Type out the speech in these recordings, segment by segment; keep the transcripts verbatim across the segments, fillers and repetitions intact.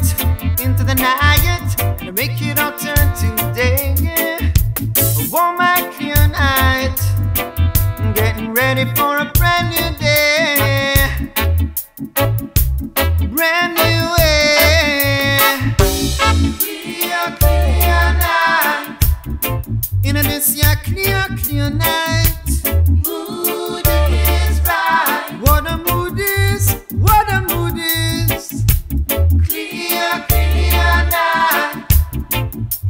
it into the night and make it all turn to day. A warm and clear night, getting ready for a brand new day, brand new day. Clear, clear night, in this year, clear, clear night. Mood is right. What a mood is, what a mood is. Clear, clear night,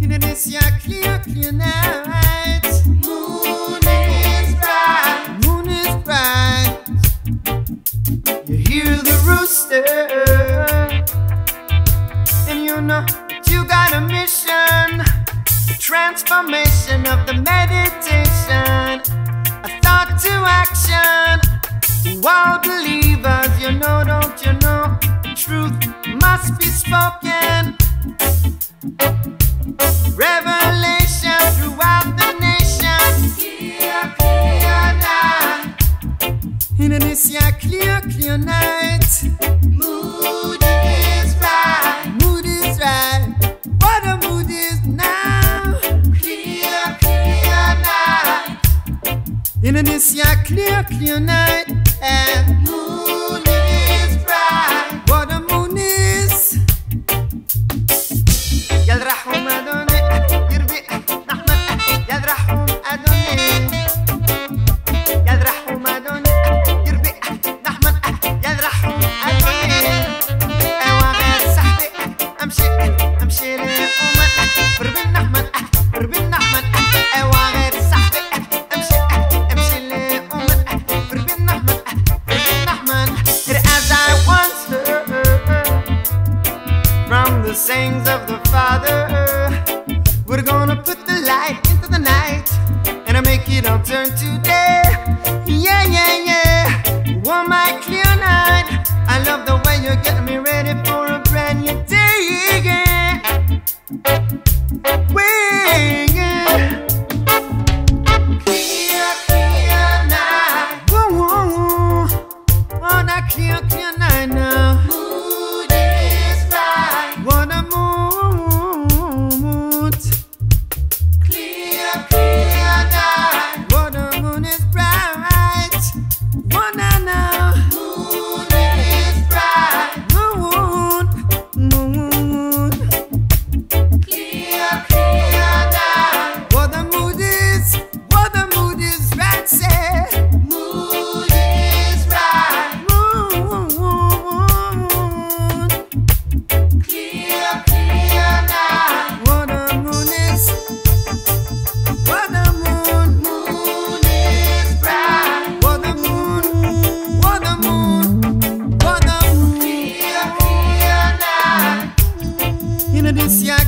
in this year, clear, clear night. Moon is bright, moon is bright. You hear the rooster, and you know you got a mission. The transformation of the meditation, a thought to action. Wow, believers, you know, don't you know, the truth must be spoken. Revelation throughout the nation. Clear, clear night, in this year, clear, clear night. Mood is right, mood is right. What a mood is now. Clear, clear night, in this year, clear, clear night. And moon is bright, what a moon is. يالرحم أدوني يرضي نحمد يالرحم أدوني يالرحم أدوني يرضي نحمد يالرحم أدوني. أيوا غير صحبي أمشي أمشي للأمة بربي نحمد بربي نحمد. أيوا غير صحبي أمشي أمشي للأمة بربي نحمد بربي نحمد. It as I once heard from the sayings of the Father, we're gonna put the light into the night and I make it all turn to day. Yeah, yeah, yeah. Warm my clear night. I love the way you get me ready for a brand new day. Yeah. Way, yeah. Clear, clear night. Whoa, whoa, whoa. On a clear, clear night now. Mood is right. What a mood. Clear, clear night. What a moon is bright. What a now. Moon is bright. Moon, moon. Clear, clear night. What a mood is. What a mood is right. Say. Mood is right. Moon. Clear, clear night. What a moon is. What a moon. Moon is bright. What a moon. What a moon. What a moon. Clear, clear night, in this year,